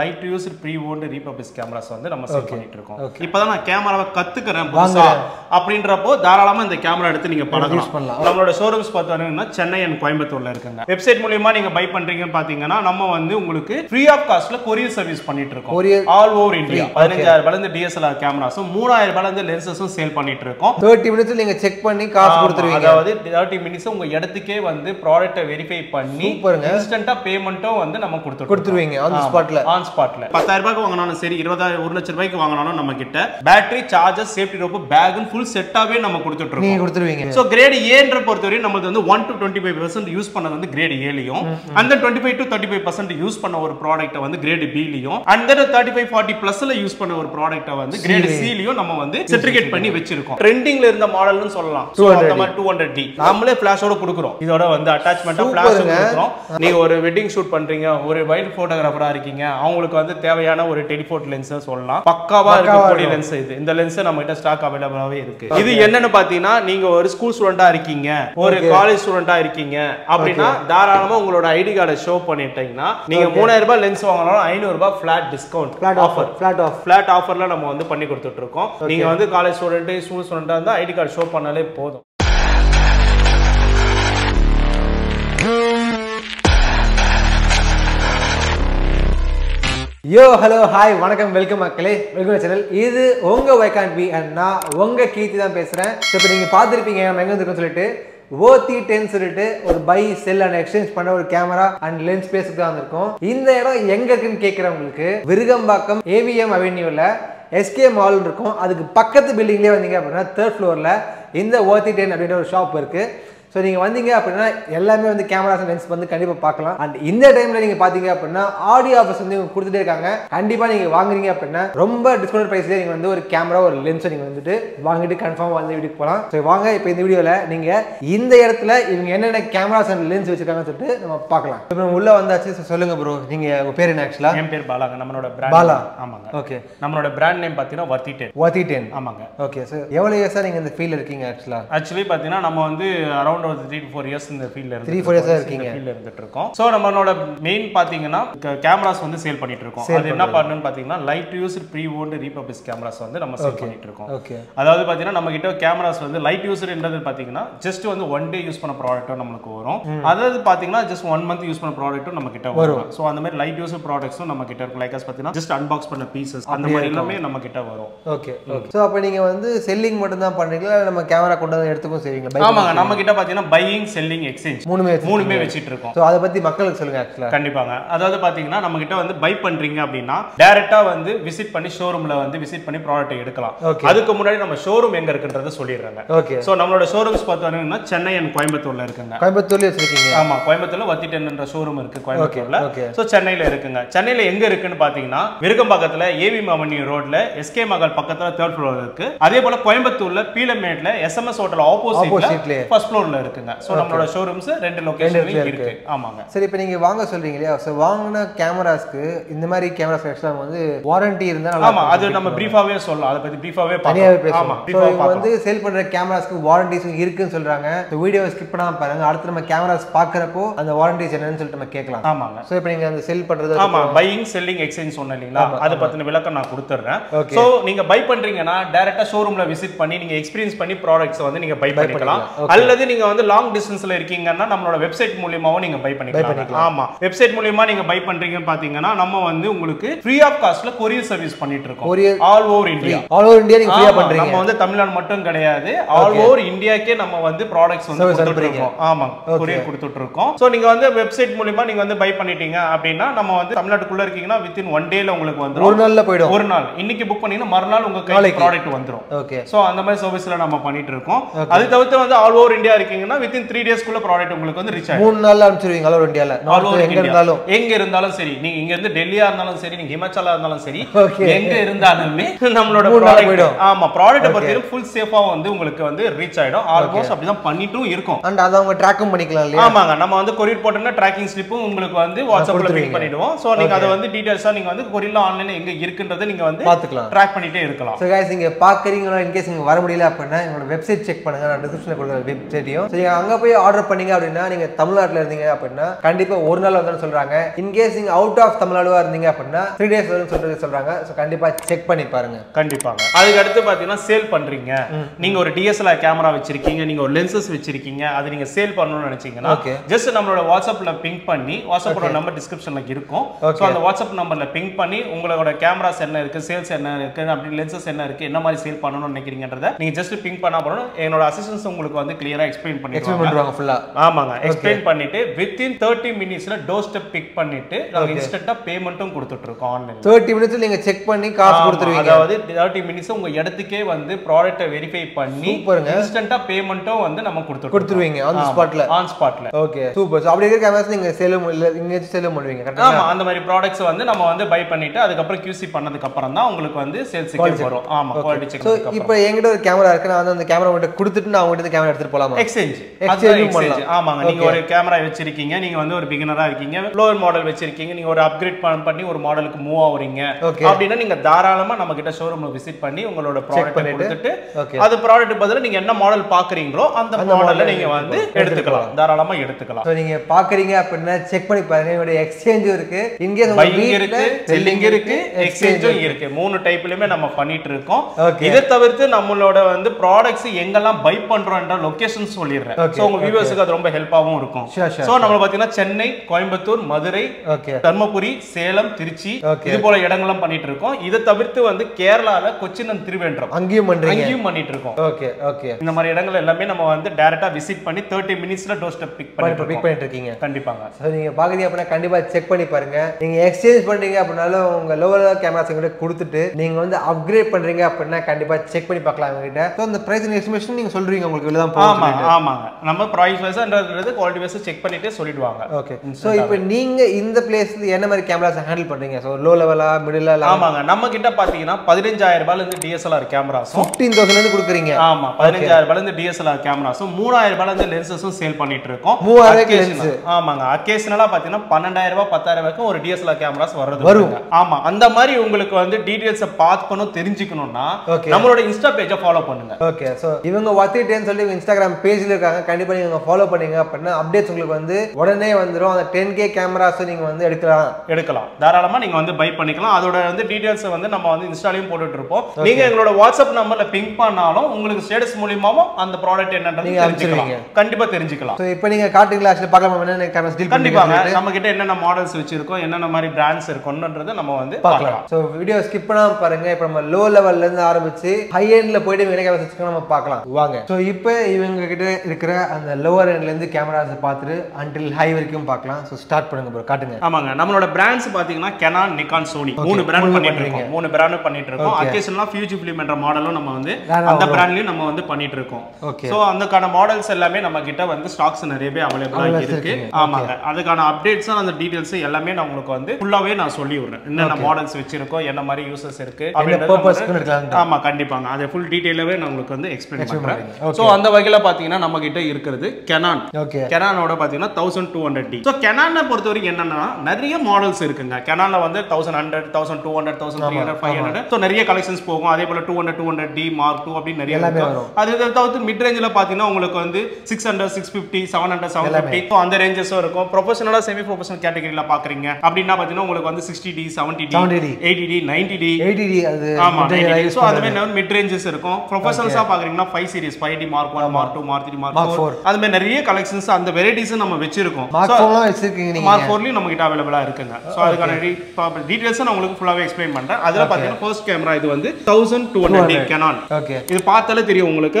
light used pre-owned repurposed cameras on the camera the camera Chennai and Coimbatore website buy pantringa free of cost courier service all over India. DSLR camera so 3000 lenses sale 30 minutes check panni cost 30 minutes product verify instant payment on spot la 10000 வாங்குனானோ சரி 20000 ரூபாய்க்கு வாங்குனானோ நம்ம கிட்ட battery charger safety rope bag full செட்டாவே நம்ம கொடுத்துட்டு இருக்கோம் நீங்க கொடுத்துருவீங்க சோ கிரேட் A ன்ற பொறுத்தவரை நமக்கு வந்து 1 to 25% யூஸ் பண்ணது வந்து கிரேட் A லியும் அந்த 25 to 35% யூஸ் பண்ண ஒரு ப்ராடக்ட்ட வந்து கிரேட் B லியும் அந்த 35 40 பிளஸ்ல யூஸ் பண்ண ஒரு ப்ராடக்ட்ட வந்து கிரேட் C லியும் நம்ம வந்து செட்ரிகேட் பண்ணி வெச்சிருக்கோம் ட்ரெண்டிங்ல இருந்த மாடல்னு சொல்லலாம் சோ நம்ம 200D நாமளே ஃபிளாஷோட குடுக்குறோம் இதோட வந்து அட்டாச்மென்ட்டா ஃபிளாஷ் குடுக்குறோம் நீங்க ஒரு வெட்டிங் ஷூட் பண்றீங்க ஒரு வைல்ட் போட்டோகிராஃபரா இருக்கீங்க அவங்களுக்கு வந்து தேவையான ஒரு டெலிஃபோட் லென்ஸ் சொல்லலாம் பக்காவா இருக்கக்கூடிய லென்ஸ் இது இந்த லென்ஸ் நம்மகிட்ட ஸ்டாக் அவேலபிளாவே இருக்கு இது என்னன்னு பாத்தீங்கன்னா நீங்க ஒரு ஸ்கூல் ஸ்டூடண்டா இருக்கீங்க ஒரு காலேஜ் ஸ்டூடண்டா இருக்கீங்க அப்படினா தாராளமா உங்களோட ஐடி கார்டை ஷோ பண்ணிட்டீங்கன்னா நீங்க 3000 ரூபாய் லென்ஸ் வாங்குறனால 500 ரூபாய் ஃபிளாட் டிஸ்கவுண்ட் ஃபிளாட் ஆஃபர்ல நம்ம வந்து பண்ணி கொடுத்துட்டு இருக்கோம் நீங்க வந்து காலேஜ் ஸ்டூடண்ட் ஸ்கூல் ஸ்டூடண்டா இருந்தா ஐடி கார்டு ஷோ பண்ணாலே போதும் Yo, hello, hi, welcome மக்களே welcome to channel. இது உங்க Why Can't We and நான் உங்க கீர்த்தி தான் பேசுறேன். சோ இப்போ நீங்க பாத்திருப்பீங்க நான் எங்க இருக்கேன்னு சொல்லிட்டு Worthy Ten சொல்லிட்டு ஒரு பை செல் அண்ட் எக்ஸ்சேஞ்ச் பண்ண ஒரு கேமரா அண்ட் லென்ஸ் பேஸ்க்கு தான் வந்திருக்கோம். இந்த இடம் எங்க இருக்குன்னு கேக்குறவங்களுக்கு விருகம்பாக்கம் AVM அவென்யூல SK மால் இருக்கும். அதுக்கு பக்கத்து பில்டிங்லயே வந்தீங்க அப்படினா 3rd ஃப்ளோர்ல இந்த Worthy Ten அப்படிங்கிற ஒரு ஷாப் இருக்கு. So நீங்க வந்தீங்க அப்படினா எல்லாமே வந்து கேமராஸ் அண்ட் லென்ஸ் வந்து கண்டிப்பா பார்க்கலாம் and இந்த டைம்ல நீங்க பாத்தீங்க அப்படினா ஆடியோ ஆஃபர்ஸ் வந்து கொடுத்துட்டே இருக்காங்க கண்டிப்பா நீங்க வாங்குறீங்க அப்படினா ரொம்ப டிஸ்கவுண்ட் பிரைஸ்ல நீங்க வந்து ஒரு கேமரா ஒரு லென்ஸ் நீங்க வந்துட்டு வாங்கிட்டு கன்ஃபார்மா வந்து வீடியோக்கு போலாம் சோ வாங்க இப்போ இந்த வீடியோல நீங்க இந்த இடத்துல இவங்க என்னென்ன கேமராஸ் அண்ட் லென்ஸ் வச்சிருக்காங்கன்னு சொல்லிட்டு நம்ம பார்க்கலாம் இப்போ நம்ம உள்ள வந்தாச்சு சொல்லுங்க bro நீங்க உங்க பேர் என்ன एक्चुअली என் பேர் பாலாங்க நம்மளோட பிராண்ட் பாலா ஆமாங்க ஓகே நம்மளோட பிராண்ட் நேம் பாத்தீனா Worthy Ten ஆமாங்க ஓகே சோ எவ்வளவு இயர்ஸா நீங்க இந்த ஃபீல்ட்ல இருக்கீங்க एक्चुअली பாத்தீனா நம்ம வந்து around 3-4 years in the field la 3-4 years irukkinga field la irundittirukom so nammaloda main pathina cameras vandu sale pannittirukom adu enna pannanu pathina light used pre-owned repurposed cameras vandu namma sale pannittirukom adhaadu pathina namakitta cameras vandu light used endradhu pathina just vandu one day use panna product namakku varum adhaadu pathina just one month use panna product namakitta varum so andha mari light used products namakitta irukku like as pathina just unbox panna pieces andha mari ellame namakitta varum okay so appo neenga vandu selling mattum dhaan pandringa illa nama camera kondu eduthukum sevinga bye aamaga namakitta Buying, selling, exchange. மூணுமே வெச்சிட்டு இருக்கோம். So அத பத்தி மக்களுக்கு சொல்லுங்க actually. கண்டிப்பாங்க. அதாவது பாத்தீங்கன்னா நம்ம கிட்ட வந்து பை பண்றீங்க அப்படினா டைரக்டா வந்து விசிட் பண்ணி ஷோரூம்ல வந்து விசிட் பண்ணி ப்ராடக்ட் எடுக்கலாம். அதுக்கு முன்னாடி நம்ம ஷோரூம் எங்க இருக்குன்றத சொல்லிடுறாங்க. சோ நம்மளோட ஷோரூம்ஸ் பார்த்தீங்கன்னா சென்னை and கோயம்புத்தூர்ல இருக்குங்க. கோயம்புத்தூர்ல வச்சிருக்கீங்க. ஆமா, கோயம்புத்தூர்ல Worthy Ten என்ற ஷோரூம் இருக்கு கோயம்புத்தூர்ல. சோ சென்னையில இருக்குங்க. சென்னையில எங்க இருக்குன்னு பாத்தீங்கன்னா விருகம்பாக்கத்துல ஏவி மாவனி ரோட்ல SK மகால் பக்கத்துல 3rd ஃப்ளோர்ல இருக்கு. அதே போல கோயம்புத்தூர்ல பீலமேட்ல SMS ஹோட்டல் ஆப்போசிட்ல 1st ஃப்ளோர் இருக்குங்க சோ நம்மளோட ஷோரூம்ஸ் ரெண்டு லொகேஷன்ல இருக்கு ஆமாங்க சரி இப்போ நீங்க வாங்க சொல்றீங்களே சோ வாங்குன கேமராஸ்க்கு இந்த மாதிரி கேமராஸ் எக்ஸ்ட்ரா வந்து வாரண்டி இருந்தா நல்லா ஆமா அது நம்ம பிரீஃபாவே சொல்லலாம் அத பத்தி பிரீஃபாவே பார்க்கலாம் ஆமா பிரீஃபா வந்து சேல் பண்ற கேமராஸ்க்கு வாரண்டிஸ் இருக்குன்னு சொல்றாங்க சோ வீடியோவை ஸ்கிப் பண்ணாம பாருங்க அடுத்து நம்ம கேமராஸ் பார்க்கறப்போ அந்த வாரண்டிஸ் என்னன்னு சொல்லிட்டு நம்ம கேட்கலாம் ஆமாங்க சோ இப்போ நீங்க அந்த சேல் பண்றது ஆமா பையிங் செல்லிங் எக்ஸ்சேஞ்ச் சொன்னீங்களா அத பத்தின விளக்கம் நான் கொடுத்துறேன் சோ நீங்க பை பண்றீங்கனா டைரக்டா ஷோரூம்ல விசிட் பண்ணி நீங்க எக்ஸ்பீரியன்ஸ் பண்ணி ப்ராடக்ட்ஸ் வந்து நீங்க பை பண்ணிக்கலாம் அல்லது நீங்க வந்து லாங் டிஸ்டன்ஸ்ல இருக்கீங்கன்னா நம்மளோட வெப்சைட் மூலமாவும் நீங்க பை பண்ணிக்கலாம் ஆமா வெப்சைட் மூலமா நீங்க பை பண்றீங்கன்னு பாத்தீங்கன்னா நம்ம வந்து உங்களுக்கு ஃப்ரீ ஆஃப் காஸ்ட்ல கொரியர் சர்வீஸ் பண்ணிட்டு இருக்கோம் ஆல் ஓவர் இந்தியா நீங்க ஃப்ரீயா பண்றீங்க நம்ம வந்து தமிழ்நாடு மட்டும் கிடையாது ஆல் ஓவர் இந்தியாக்கே நம்ம வந்து ப்ராடக்ட்ஸ் வந்து கொடுத்துட்டு இருக்கோம் ஆமா கொரியர் கொடுத்துட்டு இருக்கோம் சோ நீங்க வந்து வெப்சைட் மூலமா நீங்க வந்து பை பண்ணிட்டீங்க அப்படினா நம்ம வந்து தமிழ்நாட்டுக்குள்ள இருக்கீங்கன்னா வித் இன் 1 டேல உங்களுக்கு வந்துரும் ஒரு நாள்ல போய்டும் ஒரு நாள் இன்னைக்கு புக் பண்ணீங்கன்னா மறுநாள் உங்க கைக்கு ப்ராடக்ட் வந்துரும் ஓகே சோ அந்த மாதிரி சர்வீஸ்ல நம்ம பண்ணிட்டு இருக்கோம் அது தவிர வந்து ஆல் ஓவர் இந்தியா இருக்கீங்கன்னா within 3 days குள்ள ப்ராடக்ட் உங்களுக்கு வந்து ரீச் ஆகும் மூணு நாள்ல அனுப்பிடுவீங்க ஆல் ஓவர் இந்தியால நார்த் எங்க இருந்தாலும் சரி நீங்க இங்க இருந்து டெல்லியா இருந்தாலும் சரி நீங்க ஹிமாச்சலா இருந்தாலும் சரி எங்க இருந்தாலுமே நம்மளோட ப்ராடக்ட் ஆமா ப்ராடக்ட் பத்தியே ফুল சேஃபா வந்து உங்களுக்கு வந்து ரீச் ஆயிடும் ஆல்மோஸ்ட் அப்படி தான் பண்ணிட்டும் இருக்கும் and அத அவங்க ட்ராக்கும் பண்ணிக்கலாம் இல்லையா ஆமாங்க நம்ம வந்து கொரியர் போட்டோம்னா ட்ராக்கிங் ஸ்லிப்பும் உங்களுக்கு வந்து வாட்ஸ்அப்ல பின் பண்ணிடுவோம் சோ நீங்க அத வந்து டீடைல்ஸா நீங்க வந்து கொரியர்ல ஆன்லைன்ல எங்க இருக்குன்றதை நீங்க வந்து பாத்துக்கலாம் ட்ராக் பண்ணிட்டே இருக்கலாம் சோ गाइस நீங்க பாக்குறீங்களா இன் கேஸ் நீங்க வர முடியல அப்படினா என்னோட வெப்சைட் செக் பண்ணுங்க நான் டிஸ்கிரிப்ஷன்ல கொடுக்கிற வெப்சைட்டையும் So, if you order in Tamil Nadu, in case you are out of Tamil Nadu, 3 days. So, check it out. That's sale. You have a DSLR camera, you have lenses, you have sale. Just WhatsApp ping, WhatsApp number description. So, the WhatsApp number ping, your cameras, sales, lenses, and sale. You just ping, your assistants will clearly explain. Explain within 30 minutes, doorstep pick instant payment. 30 minutes, you check the cost. 30 minutes, you product verify instant payment on the spot. On spot. Okay. Super. So, you can sell the products, buy it, QC it, sales quality check. So, if you have a camera, you can get the camera. Exchange. You have a camera, you are a beginner, you have a lower model, you upgrade a model, you have a showroom visit, you have a product, that product you have a model, you have check the exchange. In case of selling, exchange, we type of products, buy viewers help. Sure, sure, so, sure. We Chennai, Coimbatore, Madurai, Tharmapuri, Salem, Tiruchi. This is what we are doing. This is Kerala, Cochin and Trivandrum. We visit in 30 minutes. Price wise and quality wise check பண்ணிட்டு சொல்லிடுவாங்க. Okay. So இப்போ நீங்க இந்த பிளேஸ்ல என்ன மாதிரி cameras handle பண்றீங்க? So low லெவலா, மிடில் லெவலா? ஆமாங்க. நம்ம கிட்ட பாத்தீங்கன்னா 15000 ரூபாயில இருந்து DSLR கேமராஸ் 15000 இருந்து குடுக்குறீங்க. ஆமா. 15000 ரூபாயில இருந்து DSLR கேமராஸ் 3000 ரூபாயில இருந்து லென்ஸஸும் சேல் பண்ணிட்டு இருக்கோம். 3000 லென்ஸ். ஆமாங்க. அகேஷனலா பாத்தீங்கன்னா 12000 ரூபாய் 10000 ரூபாய்க்கு ஒரு DSLR கேமராஸ் வருது. ஆமா. அந்த மாதிரி உங்களுக்கு டீடைல்ஸ் பார்க்கணும் தெரிஞ்சுக்கணும்னா நம்மளோட இன்ஸ்டா பேஜை ஃபாலோ பண்ணுங்க. Okay. So இவங்க Worthy Ten சொல்லி Instagram பேஜ்ல இருக்காங்க. கண்டிப்பா follow panninga appadina updates ungalku vandu odane vandrum and 10k cameras neenga vandu edukalam tharalama neenga vandu buy pannikalam adoda vandu details vandu nama vandu insta layum potutirupom neenga engaloda whatsapp number la ping pannalum ungalku status mooliyamavum and product enna endru therinjikalam kandipa therinjikalam so ipo neenga kaatringa actually paakalam enna cameras deal panninga namakitta enna na models vechirukom enna na mari brands irukonnadradha nama vandu paakalam so video skip pannaama parunga ipo nama low level la irundha aarambichi high end la poidu enga cameras vechirukom nama paakalam vaanga so ipo ivanga kitta irukra and the lower end lende cameras until high varaiyum paakalam so start panunga bro kaatunga aamaanga nammaloda brands pathina Canon, Nikon, Sony moonu brand panniterukkom occasionally future film endra model nama vandu andha brand la nama vandu panniterukkom so andha kana models ellame namakitta vandu stocks neriyave available irukke aamaanga adukana updates and the details ellame na ungalku vandu fullave na solli urren enna na models vechiruko enna mari users irukku enna purpose ku irukanga aama kandipaanga adha full detail ave na ungalku vandu explain pandren so andha vagila pathina namakitta Canon. Okay. Canon oda pathina 1200D. So Canon na porthavaraikum enna nariya models irukanga. Canon la vandu 1100, 1200, 1300, 500. So nariya collections pogum. Adhe pole 200, 200D, Mark 2 appadi nariya irukku. Adhe thavathu mid range la pathina ungalku vandu 600, 650, 700, 750. So andha ranges irukum. Professional semi professional category la paakreenga. Appadina pathina ungalku vandu 60D, 70D, 80D, 90D, 80D adhu mid range. So adhu mid ranges irukum. Professionals ah paakreenga 5 series, 5D Mark 1, Mark 2, Mark 3, Mark 4. That's why we have collections and varieties. Mark 4 is available. So, the details are fully explained. That's why the first camera is 1200D Canon. If you look at it,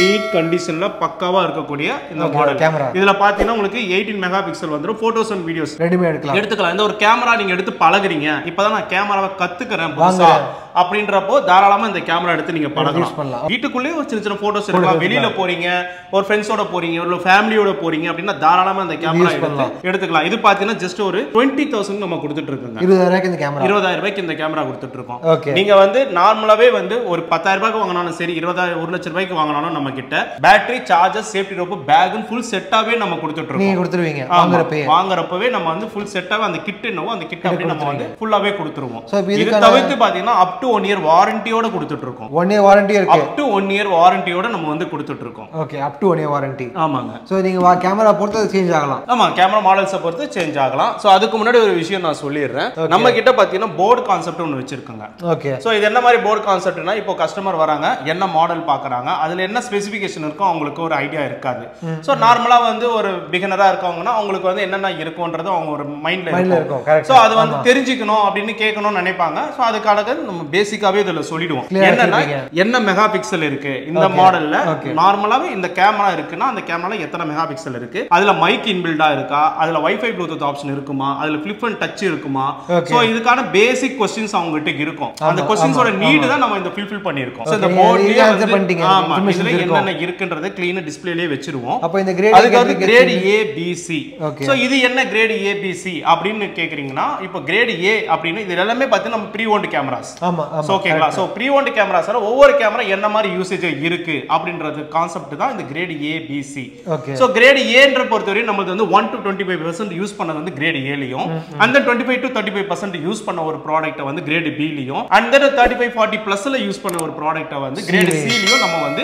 neat condition. This is 18 megapixel photos and videos. If a camera, you can அப்படின்றப்போ தாராளமா இந்த camera எடுத்து நீங்க பழகலாம். வீட்டுக்குள்ளே ஒரு சின்ன சின்ன போட்டோஸ் எடுக்கலாம். வெளியில போறீங்க, ஒரு ஃப்ரெண்ட்ஸோட போறீங்க, ஒரு ஃபேமிலியோட போறீங்க அப்படினா தாராளமா இந்த கேமரா எடுத்துக்கலாம். இது பாத்தீங்கன்னா just ஒரு 20000 நம்ம கொடுத்துட்டு இருக்கோம். 20000க்கு இந்த கேமரா. 20000 ரூபாய்க்கு இந்த கேமரா கொடுத்துட்டு இருக்கோம். நீங்க நார்மலாவே ஒரு 10000 ரூபாய்க்கு வாங்குனாலும் சரி, 1 லட்சம் ரூபாய்க்கு வாங்குனாலும் நம்ம கிட்ட battery, charger, safety rope, bag full செட்டாவே நம்ம கொடுத்துட்டு இருக்கோம். நீங்க கொடுத்துருவீங்க. வாங்குறப்பவே நம்ம ஃபுல் செட்டாவே அந்த கிட் என்னவோ அந்த கிட் அப்படியே நம்ம ஃபுல்லாவே கொடுத்துருவோம். இது தவிர்த்து பாத்தீங்கன்னா up to 1 year warranty. 1 year warranty? Up to 1 year warranty. Okay, up to 1 year warranty. So, you can change the camera? Yes, you can change camera models. So, that's the issue. Board concept. Okay. So, this board concept is now customer is a model. There is a specification or idea. So, normally, a beginner is mind level. So, that's why you can cake on an epanga, so other caracan, basic away the solido. Yenna megapixel in the model, normal in the camera, the camera yetana megapixel, other mic inbuilt, other WiFi Bluetooth option, other flip and touch. So, this kind of basic questions on the questions are needed than the fulfill panirco. So, the board is a clean display. Grade A, B, C. So, this is grade A, B, C. Now, grade A, we pre-owned cameras. So, okay, so pre-owned cameras are over camera enna usage irukku the concept is grade A, B, C. Okay. So grade A is 1 to 25% use the grade A and then 25 to 35% use the product the grade B and then 35-40+ use the product the grade C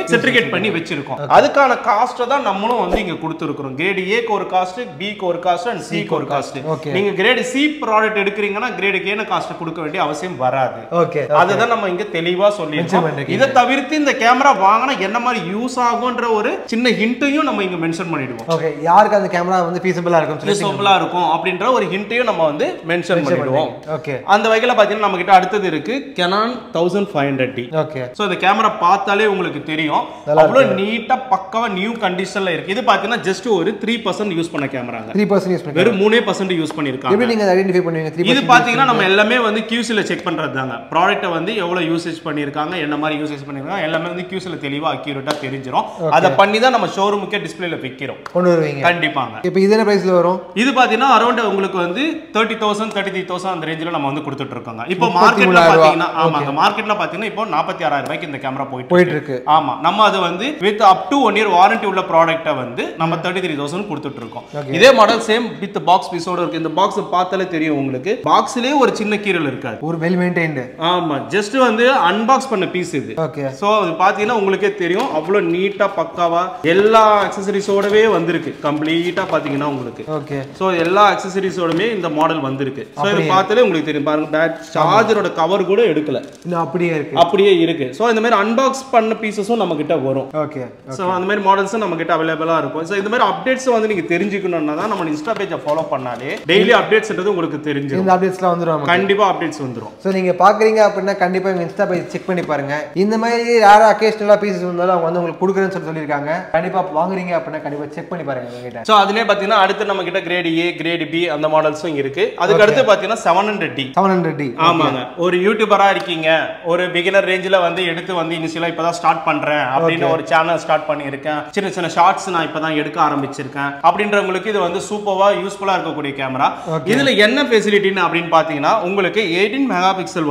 certificate panni vechirukkom. Adukana cost da nammalum inga kuduthirukkom. Grade A core cost, B core cost and C core cost. Neenga grade C product grade gain cost put away our same barade. Okay. Other than among the televas or either Tavirthin the camera Wangana Yenamar use Agondraore, Chinna hint to you among the mentioned money. Okay, Yarka the camera on the feasible arcum, up in draw hint to you among the mentioned money. Okay. And the Vagala Pajanamata Riki, Canon 1500D. Okay. So the camera path Umulakitrio, neat a paka new condition like either Patina just to 3% use on a camera. 3% use very 3% use This is the QC check the product and the usage and usage and the QC showroom display. This is around 30,000, 33,000 range. Market camera with up to 1 year warranty product 33,000. This model same with the box box le or chinna kiral irukku or well maintained aama just vandu unbox panna piece idu okay so adu pathina ungalukku theriyum avlo neat ah pakkava ella accessories odave vandirukku complete ah pathina ungalukku okay so ella accessories odume indha model vandirukku so idu paathale ungalukku theriyum paarenga charger oda cover kuda edukala inna appadiye irukku so indha mari unbox panna pieces namakitta varum okay so andha mari models namakitta available ah irukum so indha mari updates vandu neenga therinjikonona da nama insta page follow pannale daily updates endu ungalukku therinjirum updates la vandrom kandipa updates vandrom so neenga paakringa appadina kandipa insta page check panni paarenga indha mari yara occasional pieces vandala avanga வந்து உங்களுக்கு குடுக்குறேன்னு சொல்லிருக்காங்க கண்டிப்பா வாங்குறீங்க அப்பனா கண்டிப்பா check பண்ணி பாருங்க என்கிட்ட சோ அதுலயே பாத்தீனா அடுத்து நம்ம கிட்ட கிரேட் A கிரேட் B அந்த மாடல்ஸும் இருக்கு அதுக்கு அடுத்து பாத்தீனா 700D ஆமாங்க ஒரு யூடியூபரா இருக்கீங்க ஒரு பிகினர் ரேஞ்சில வந்து எடுத்து வந்து இனிஷியலா இப்பதான் ஸ்டார்ட் பண்றேன் அப்படின ஒரு சேனல் ஸ்டார்ட் பண்ணி இருக்கேன் சின்ன சின்ன ஷார்ட்ஸ் நான் இப்பதான் எடுக்க ஆரம்பிச்சிருக்கேன் அப்படின்றவங்களுக்கு இது வந்து சூப்பரா யூஸ்புல்லா இருக்க கூடிய கேமரா இதுல என்ன ஃபெசிலிட்டி உங்களுக்கு 18 megapixel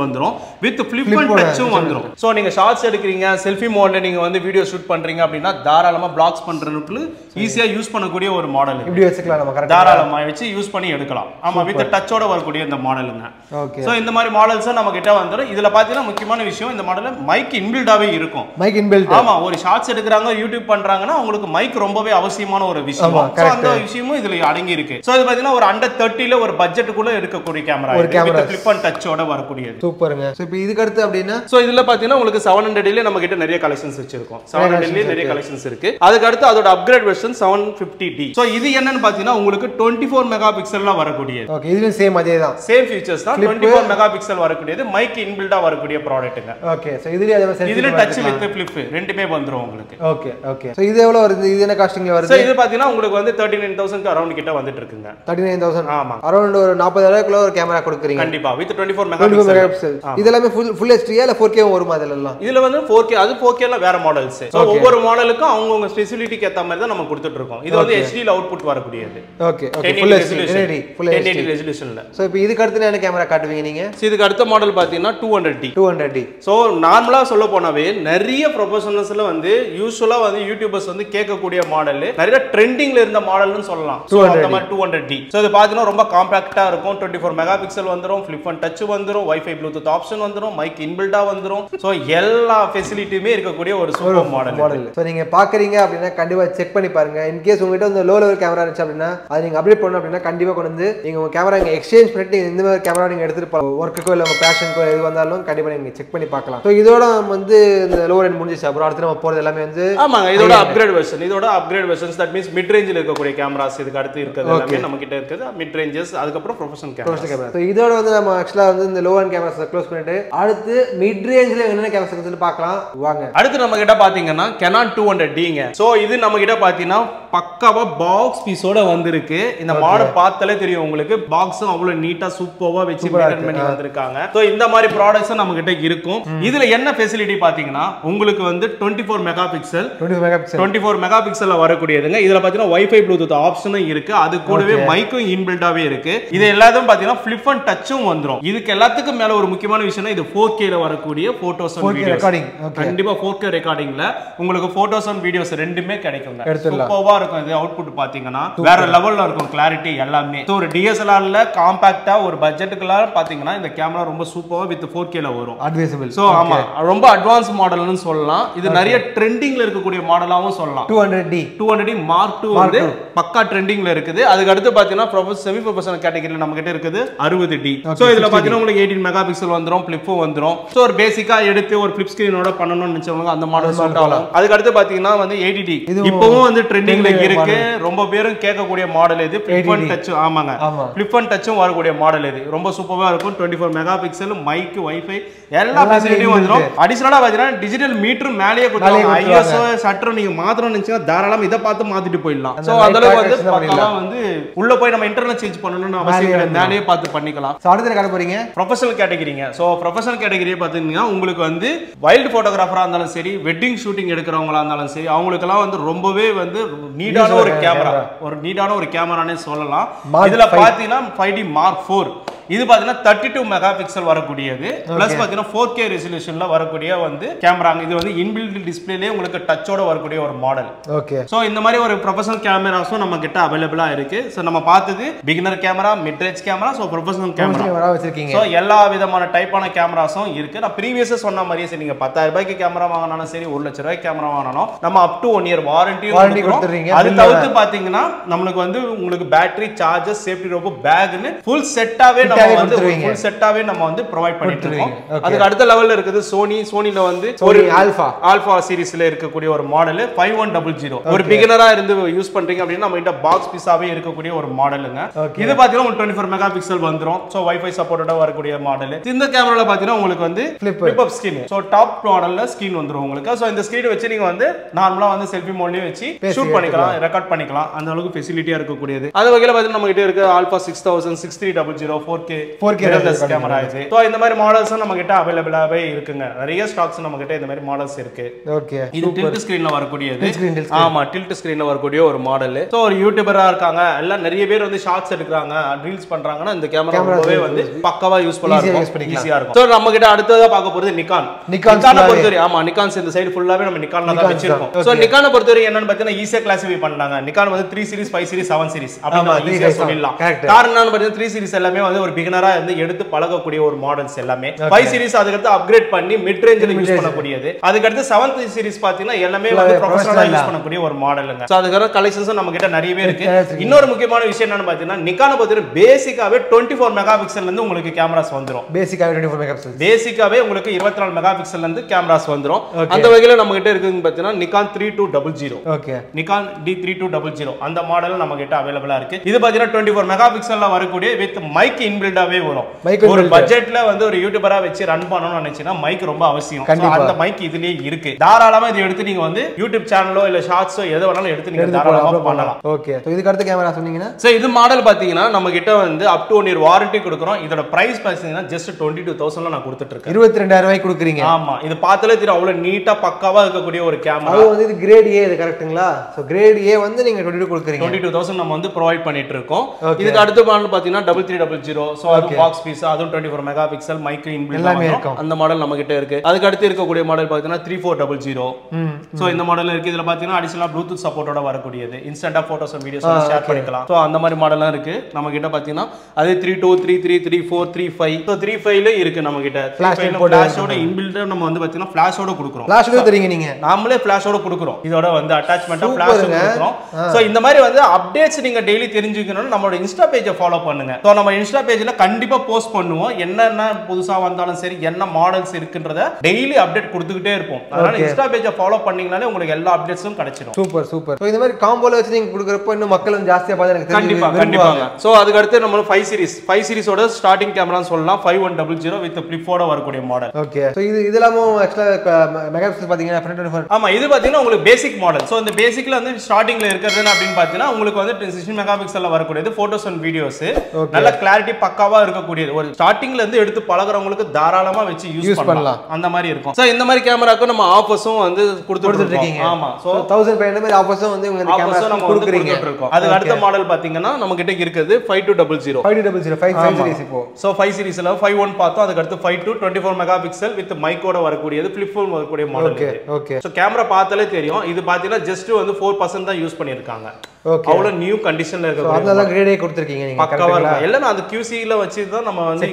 with flip and touch vandrum so நீங்க shots எடுக்கறீங்க selfie mode நீங்க வந்து வீடியோ ஷூட் பண்றீங்க அப்படினா தாராளமா ப்ளாக்ஸ் பண்றதுக்கு ஈஸியா யூஸ் பண்ணக்கூடிய ஒரு மாடல் இப்படி வெச்சுக்கலாம் நம்ம கரெக்ட்டா தாராளமா வெச்சு யூஸ் பண்ணி எடுக்கலாம் ஆமா with touch ஓட வரக்கூடிய இந்த மாடல்ங்க ஓகே சோ இந்த மாதிரி மாடல்ஸ் நமக்கிட்ட வந்துரும் இதுல பாத்தீங்கன்னா முக்கியமான விஷயம் இந்த மாடல்ல mic inbuilt ஆவே இருக்கும் mic inbuilt ஆமா ஒரு shots எடுக்கறாங்க YouTube பண்றாங்கன்னா உங்களுக்கு mic ரொம்பவே அவசியமான ஒரு விஷயம் சோ அந்த விஷயமும் இதுல அடங்கி இருக்கு சோ இது பாத்தீங்கன்னா ஒரு under 30 ல ஒரு பட்ஜெட் குள்ள இருக்கக்கூடிய கேமரா இது flip and touch ஓட வரக்கூடியது சூப்பர்ங்க சோ இப்போ இதுக்கு அடுத்து அப்படினா சோ இதெல்லாம் பாத்தீங்கன்னா உங்களுக்கு 700 ல நம்ம கிட்ட நிறைய கலெக்ஷன்ஸ் வச்சிருக்கோம் 700 ல நிறைய கலெக்ஷன்ஸ் இருக்கு அதுக்கு அடுத்து அதோட அப்கிரேட் வெர்ஷன் 750D சோ இது என்னன்னு பாத்தீங்கன்னா உங்களுக்கு 24 மெகாபிக்சல்ல வரக்கூடியது ஓகே இதுவும் சேம் அதேதான் சேம் ஃபீச்சர்ஸ் தான் 24 மெகாபிக்சல் வரக்கூடியது மைக் இன்பில்டா வரக்கூடிய ப்ராடக்ட்ங்க ஓகே சோ இதுலயே அதே மாதிரி இதுல டச் வித் flip ரெண்டுமே வந்துரும் உங்களுக்கு ஓகே ஓகே சோ இது எவ்வளவு வருது இது என்ன காஸ்டிங்ல வருது சோ இது பாத்தீங்கன்னா உங்களுக்கு வந்து 39000 க்கு அரவுண்ட் கிட்ட வந்துட்டு இருக்குங்க 39000 ஆமா அரவுண்ட் ஒரு 40000 க்குள்ள ஒரு கேமரா கொடுக்குறீங்க கண்டிப்பா with 24 megapixel இதெல்லாம் full HD இல்ல 4K வருமா இதெல்லாம் இதுல வந்து 4K அது 4K ல வேற மாடல்ஸ் சோ ஒவ்வொரு மாடலுக்கும் அவங்கவங்க ஸ்பெசிபிலிட்டி ஏத்த மாதிரி தான் நம்ம கொடுத்துட்டு இருக்கோம் இது வந்து HD ல அவுட்புட் வர கூடியது okay okay full HD full HD ரெசல்யூஷன்ல சோ இப்போ இதுக்கு அடுத்து என்ன கேமரா காட்டுவீங்க நீங்க இதுக்கு அடுத்த மாடல் பாத்தீங்கன்னா 200D சோ நார்மலா சொல்ல போனவே நிறைய ப்ரொபஷனல்ஸ்ல வந்து யூசுவலா வந்து யூடியூபர்ஸ் வந்து கேட்க கூடிய மாடல் நிறைய ட்ரெண்டிங்ல இருந்த மாடல்னு சொல்லலாம் சோ அந்த மாதிரி 200D சோ இது பாத்தீங்கன்னா ரொம்ப காம்பாக்ட்டா இருக்கும் 24 மெகாபிக்சல் வந்துரும் flip and touch வந்துரும் wifi bluetooth option vandrum, mic inbuilt-a vandrum. So ella facility ume irukakodiya oru super model. So neenga paakringa appadina kandiva check panni paarenga. In case ungitta the low level camera irundha appadina adha neenga update panna appadina kandiva kondu neenga unga camera inga exchange panni indha mari camera neenga eduthu work ko illa passion ko edhu vandalum kandiva neenga check panni paakalam. So idoda vandu indha low end mudinjircha appo adutha nama poradhu ellame vandu aamaanga idoda upgrade version idoda upgrade versions that means mid range la irukakodiya cameras idhukku adutha irukadhu ellame namakkitta irukadhu mid ranges adukku appo professional camera. So idoda vandu nama actually vandu low end cameras close பண்ணிட்டு அடுத்து mid range ல என்னென்ன cameras வந்து பார்க்கலாம் வாங்க. அடுத்து நம்ம கிட்ட பாத்தீங்கன்னா Canon 200Dங்க. சோ இது நம்ம கிட்ட பாத்தீனா பக்காவா பாக்ஸ் பீஸோட வந்திருக்கு. இந்த மாடல் பார்த்தாலே தெரியும் உங்களுக்கு பாக்ஸும் அவ்வளவு நீட்டா சூப்பர்வா வெச்சி மெயின்டெய்ன் பண்ணி வந்திருக்காங்க. சோ இந்த மாதிரி ப்ராடக்ட்ஸ் நம்ம கிட்ட இருக்கும். இதுல என்ன ஃபெசிலிட்டி பாத்தீங்கன்னா உங்களுக்கு வந்து 24 மெகாபிக்சல்ல வரக்கூடியதுங்க. இதுல பாத்தீனா WiFi Bluetooth ஆப்ஷனும் இருக்கு. அது கூடவே மைக்கும் இன்பில்டாவே இருக்கு. இது எல்லாத்தையும் பாத்தீனா ஃபிளிப் அண்ட் டச்சும் வந்துரும். இதுக்கு எல்லாத்துக்கு மேல ஒரு முக்கியமான விஷயம் இது 4K ல வரக்கூடிய photos and videos கண்டிப்பா 4K ரெக்கார்டிங்ல உங்களுக்கு photos and videos ரெண்டுமே கிடைக்கும்ங்க. சூப்பர்வா இருக்கும். இது அவுட்புட் பாத்தீங்கன்னா வேற லெவல்ல இருக்கும் கிளாரிட்டி எல்லாமே. சோ ஒரு DSLR ல காம்பாக்ட்டா ஒரு பட்ஜெட்டுக்குள்ள பாத்தீங்கன்னா இந்த கேமரா ரொம்ப சூப்பர்வா வித் 4K ல வரும். அட்வைசபிள். சோ ஆமா ரொம்ப அட்வான்ஸ் மாடல்னு சொல்லலாம். இது நிறைய ட்ரெண்டிங்ல இருக்கக்கூடிய மாடலாவும் சொல்லலாம். 200D Mark 2 வந்து பக்கா ட்ரெண்டிங்ல இருக்குது. அதுக்கு அடுத்து பாத்தீங்கன்னா செமி ப்ரொஃபஷனல் கேட்டகரியில நம்ம கிட்ட இருக்குது 60D. சோ இதுல பாத்தீங்கன்னா உங்களுக்கு 18 மெகாபிக்சல் வந்துரும் flip வந்துரும். சோ ஒரு பேசிக்கா எடுத்து ஒரு flip screen ஓட பண்ணனும்னு நினைச்சவங்க அந்த மாடல் செட் ஆகும். அதுக்கு அடுத்து பாத்தீங்கன்னா வந்து 80D இப்பவும் வந்து ட்ரெண்டிங்ல இருக்கு. ரொம்ப பேரும் கேட்கக்கூடிய மாடல் இது flip and touch. ஆமாங்க flip and touchம் வரக்கூடிய மாடல் இது. ரொம்ப சூப்பரா இருக்கும். 24 மெகாபிக்சல் மைக் வைஃபை எல்லா ஃபெசிலிட்டியும் வந்துரும். அடிஷனலா பாத்தீங்கன்னா டிஜிட்டல் மீட்டர் மேலயே கொடுத்தாங்க. ISO ஷட்டர் நீங்க மாத்தணும் நினைச்சா தாராளமா இத பார்த்து மாத்திட்டு போயிடலாம். சோ அதனால வந்து பக்கமா வந்து உள்ள போய் நம்ம இன்டர்னல் சேஞ்ச் பண்ணனும்னு அவசியம் இல்ல. மேலயே பார்த்து பண்ணிக்கலாம். சோ அடுத்து என்ன போறீங்க ப்ரொபஷனல் கேட்டகரிங்க. சோ ப்ரொபஷனல் கேட்டகரியை பாத்தீங்கன்னா உங்களுக்கு வந்து வைல்ட் போட்டோகிராஃபரா இருந்தாலும் சரி வெட்டிங் ஷூட்டிங் எடுக்கிறவங்களா இருந்தாலும் சரி அவங்களுக்கெல்லாம் வந்து ரொம்பவே வந்து நீடான ஒரு கேமரா நீடான ஒரு கேமரானே சொல்லலாம். இதுல பாத்தீங்கன்னா 5D Mark 4 இது பாத்தீங்கன்னா 32 மெகாபிக்சல் வரக்கூடியது. பிளஸ் பாத்தீங்கன்னா 4K ரெசல்யூஷன்ல வரக்கூடிய வந்து கேமராங்க. இது வந்து இன்பில்ட் டிஸ்ப்ளேலயே உங்களுக்கு டச்சோட வரக்கூடிய ஒரு மாடல். ஓகே. சோ இந்த மாதிரி ஒரு ப்ரொபஷனல் கேமராஸும் நம்ம கிட்ட அவேலபிளா இருக்கு. சோ நம்ம பார்த்தது beginner camera, mid range camera, so professional camera வச்சிருக்கீங்க. சோ எல்லா விதமான டைப்பான கேமராஸும் இருக்கு. நான் ப்ரீவியஸா சொன்ன மாதிரியே சரி நீங்க 10000 ரூபாய்க்கு கேமரா வாங்கினாலும் சரி 1,00,000 ரூபாய்க்கு கேமரா வாங்கினாலும் நம்ம அப் டு 1 இயர் வாரண்டியும் கொடுத்துறீங்க. அது தவிர்த்து பாத்தீங்கன்னா நமக்கு வந்து உங்களுக்கு பேட்டரி, சார்ஜர், சேஃப்டி ரோப், பேக்னு ஃபுல் செட்டாவே நம்ம வந்து ஃபுல் செட்டாவே நம்ம வந்து ப்ரொவைட் பண்ணிட்டு இருக்கோம். அதுக்கு அடுத்த லெவல்ல இருக்குது Sonyல வந்து ஒரு ஆல்பா சீரிஸ்ல இருக்கக்கூடிய ஒரு மாடல் 5100. ஒரு பிகினரா இருந்து யூஸ் பண்றீங்க அப்படினா நம்ம கிட்ட பாக்ஸ் பீஸாவே இருக்கக்கூடிய ஒரு மாடலுங்க. இது பாத்தீங்கன்னா 24 மெகாபிக்சல் வந்துரும். சோ வைஃபை சப்போர்ட்டடா வரக்கூடிய மாடல். இந்த கேமரால பாத்தீங்கன்னா உங்களுக்கு வந்து flip up screen. So top மாடல்ல ஸ்கிரீன் வந்துரும் உங்களுக்கு. சோ இந்த ஸ்கிரீன் வச்சு நீங்க வந்து நார்மலா வந்து செல்ஃபி மோட்லயே வச்சு ஷூட் பண்ணிக்கலாம், ரெக்கார்ட் பண்ணிக்கலாம். அந்த அளவுக்கு ஃபெசிலிட்டியா இருக்கக்கூடியது. அது வகையில பாத்தீங்கன்னா நம்ம கிட்ட இருக்கு ஆல்பா 6000 6300 4K mirrorless camera இது. சோ இந்த மாதிரி மாடல்ஸ் நம்ம கிட்ட அவேலபிளாவே இருக்குங்க. நிறைய ஸ்டாக்ஸ் நம்ம கிட்ட இந்த மாதிரி மாடல்ஸ் இருக்கு. ஓகே. இது டில்ட் ஸ்கிரீன்ல வரக்கூடியது. ஆமா, டில்ட் ஸ்கிரீன்ல வரக்கூடிய ஒரு மாடல். சோ ஒரு யூடியூபரா இருக்காங்க, எல்லாம் நிறைய பேர் வந்து ஷார்ட்ஸ் எடுக்கறாங்க, ரீல்ஸ் பண்றாங்கன்னா இந்த கேமரா ரொம்பவே வந்து பக்கவா யூஸ்புல்லா இருக்கும், ஈஸியா இருக்கும். சோ நம்ம கிட்ட அடுத்ததா பார்க்க போறது Nikon பொறுத்தவரை ஆமா Nikons இந்த சைடு ஃபுல்லாவே நம்ம Nikon தான் வெச்சிருக்கோம். சோ Nikon பொறுத்தவரை என்னன்னு பார்த்தீங்கன்னா ஈஸியா கிளாசிஃபை பண்ணாங்க. Nikon வந்து 3 சீரிஸ், 5 சீரிஸ், 7 சீரிஸ் அப்படினா ஈஸியா சொல்லிடலாம். காரணம் என்னன்னு பார்த்தீங்கன்னா 3 சீரிஸ் எல்லாமே வந்து ஒரு பிகினரா இருந்து எடுத்து பழகக்கூடிய ஒரு மாடல்ஸ் எல்லாமே 5 சீரிஸ் அதுக்கு அடுத்து அப்கிரேட் பண்ணி மிட் ரேஞ்சில யூஸ் பண்ணக்கூடியது. அதுக்கு அடுத்து 7 சீரிஸ் பாத்தீங்கன்னா எல்லாமே வந்து ப்ரொபஷனலா யூஸ் பண்ணக்கூடிய ஒரு மாடல்ங்க. சோ அதுக்கு கலெக்ஷன்ஸ் நம்ம கிட்ட நிறையவே இருக்கு. இன்னொரு முக்கியமான விஷயம் என்னன்னு பாத்தீங்கன்னா Nikon பாத்தீங்கன்னா பேசிக்காவே 24 மெகாபிக்சல்ல இருந்து உங்களுக்கு கேமராஸ் வந்துரும். பேசிக்காவே 24 மெகாபிக்சல். பேசிக்காவே உங்களுக்கு 24 மெகாபிக்சல்ல இருந்து கேமராஸ் வந்துரும். அந்த வகையில நம்ம கிட்ட இருக்குன்னு பாத்தீங்கன்னா Nikon 3200. ஓகே. Nikon D3200 அந்த மாடல் நம்ம கிட்ட அவேலபிளா இருக்கு. இது பாத்தீங்கன்னா 24 மெகாபிக்சல்ல வரக்கூடிய வித் மைக் இன்பில்டாவே வரும். ஒரு பட்ஜெட்ல வந்து ஒரு யூடியூபரா வச்சு ரன் பண்ணனும்னு நினைச்சீனா மைக் ரொம்ப அவசியம். அந்த மைக் இதுலயே இருக்கு. தாராளமா இத எடுத்து நீங்க வந்து YouTube சேனலோ இல்ல ஷார்ட்ஸோ எது வேணாலும் எடுத்து நீங்க தாராளமா பண்ணலாம். ஓகே. சோ இதுக்கு அடுத்து கேமரா சொன்னீங்கனா சோ இது மாடல் பாத்தீங்கன்னா நம்ம கிட்ட வந்து அப் டு 1 இயர் வாரண்டி கொடுக்கறோம். இதோட பிரைஸ் பாத்தீங்கன்னா just 22000 நான் கொடுத்துட்டு இருக்கேன். 22000 ரூபாய் கொடுக்குறீங்க. ஆமா. இது பார்த்தலே தெரியும் அவ்வளவு நீட்டா பக்காவா இருக்கக்கூடிய ஒரு கேமரா. அது வந்து இது கிரேட் A இது கரெக்ட்டுங்களா? சோ கிரேட் A வந்து நீங்க 22000 கொடுக்குறீங்க. 22000 நம்ம வந்து ப்ரொவைட் பண்ணிட்டு இருக்கோம். இதுக்கு அடுத்து பாத்தீங்கன்னா 3300. So okay. Adu box piece, adu 24 megapixel micro inbuilt and the model namakitta irukku. Adukku adutha irukku model pathina 3400. So in the model irukku idla pathina additional Bluetooth support oda varakoodiyadhu. Instant photos and videos share panikalam. So andha mari model la irukku namakitta pathina adu 32333435. So 35 la irukku namakitta. Flash oda inbuilt namu vandu pathina flash oda kudukrom. Flash oda theringa neenga. Naamale flash oda kudukrom. Idoda vandu attachment of flash oda kudukrom. So indha mari vandu updates neenga daily therinjikkanum namoda Insta page follow pannunga. So nama Insta page la kandipa post பண்ணுவோம் என்னென்ன புதுசா வந்தாலும் சரி என்ன models இருக்குன்றத daily update கொடுத்துக்கிட்டே இருப்போம். அதனால இன்ஸ்டா பேஜை ஃபாலோ பண்ணீங்கனாலே உங்களுக்கு எல்லா அப்டேட்ஸும் கிடைச்சிடும். Super super. சோ இந்த மாதிரி காம்போல வச்சு நீங்க குடுக்குறப்ப இன்னும் மக்களும் ஜாஸ்தியா பாத்தா எனக்கு கண்டிப்பா கண்டிப்பாங்க. சோ அதுக்கு அடுத்து நம்ம 5 சீரிஸோட ஸ்டார்டிங் கேமரான்னு சொல்லலாம். 5100 வித் ஃபிளிப்போட வரக்கூடிய மாடல். ஓகே. சோ இது இதெல்லாம் एक्चुअली மெகாபிக்சல் பாத்தீங்கன்னா 24. ஆமா இது பாத்தீங்கன்னா உங்களுக்கு பேசிக் மாடல். சோ இந்த பேசிக்ல வந்து ஸ்டார்டிங்ல இருக்குதுன்னு அப்படிን பாத்தீங்கன்னா உங்களுக்கு வந்து 16 மெகாபிக்சல்ல வரக்கூடியது போட்டோஸ் அண்ட் வீடியோஸ் நல்ல கிளாரிட்டி பக்காவா இருக்கக்கூடியது. Starting lens எடுத்து பழகுறவங்களுக்கு தாராளமா வெச்சு யூஸ் பண்ணலாம் அந்த மாதிரி இருக்கும். சோ இந்த மாதிரி கேமராக்கு நம்ம ஆஃபர்ஸும் வந்து கொடுத்துட்டு இருக்கீங்க. ஆமா சோ 1500 மாதிரி ஆஃபர்ஸும் வந்து இந்த கேமராக்கு நம்ம கொடுக்கிறோம். அது அடுத்த மாடல் பாத்தீங்கன்னா நம்மகிட்ட இருக்குது 5200 5 சீரிஸ் இப்போ. சோ 5 சீரிஸ்ல 51 பார்த்தோம். அதுக்கு அடுத்து 52 24 மெகாபிக்சல் வித் மைக்கோட வரக்கூடியது flip phone வரக்கூடிய மாடல். Okay okay. சோ கேமரா பார்த்தாலே தெரியும் இது பாத்தீங்கன்னா just வந்து 4% தான் யூஸ் பண்ணிருக்காங்க. ஓகே. அவ்ளோ நியூ கண்டிஷன்ல இருக்கு. சோ அதனால கிரேடே கொடுத்திருக்கீங்க நீங்க. பக்கவா இல்லனா அந்த QC ல வச்சு தான் நம்ம வந்து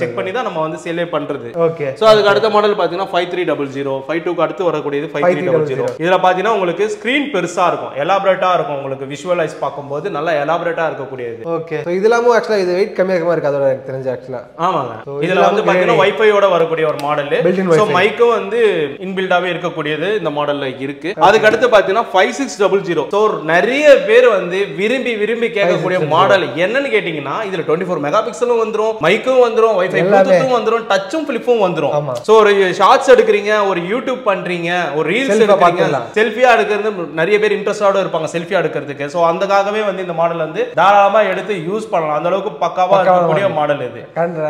செக் பண்ணி தான் நம்ம வந்து சேல் பண்றது. ஓகே. சோ அதுக்கு அடுத்த மாடல் பாத்தீங்கன்னா 5300 52 க்கு அடுத்து வரக்கூடியது 5300. இதல பாத்தீங்கன்னா உங்களுக்கு ஸ்கிரீன் பெருசா இருக்கும். எலாபரேட்டா இருக்கும். உங்களுக்கு விஷுவலைஸ் பாக்கும்போது நல்லா எலாபரேட்டா இருக்க கூடியது. ஓகே. சோ இதெல்லாம் एक्चुअली இது வெயிட் கம்மியா இருக்கு அதோட எனக்கு தெரிஞ்சு एक्चुअली. ஆமாங்க. இதல வந்து பாத்தீங்கன்னா வைஃபை ஓட வரக்கூடிய ஒரு மாடல். சோ மைக்கும் வந்து இன்பில்டாவே இருக்க கூடியது இந்த மாடல்ல இருக்கு. அதுக்கு அடுத்து பாத்தீங்கன்னா 5600. சோ நிறைய பேர் வந்து விரும்பி விரும்பி கேட்கக்கூடிய மாடல் என்னன்னு கேட்டிங்கனா இதுல 24 மெகாபிக்சலும் வந்துரும் மைக்கும் வந்துரும் வைஃபை ப்ளூடூத்தும் வந்துரும் டச்சும் ஃபிளிப்பும் வந்துரும். சோ ஒரு ஷார்ட்ஸ் எடுக்கறீங்க ஒரு யூடியூப் பண்றீங்க ஒரு ரீல்ஸ் எடுக்கறீங்க செல்ஃபியா எடுக்கிறது நிறைய பேர் இன்ட்ரஸ்டாட இருப்பாங்க செல்ஃபியா எடுக்கிறதுக்கு. சோ அந்தகாகவே வந்து இந்த மாடல் வந்து தாராளமா எடுத்து யூஸ் பண்ணலாம். அந்த அளவுக்கு பக்காவா இருக்கக்கூடிய மாடல் இது.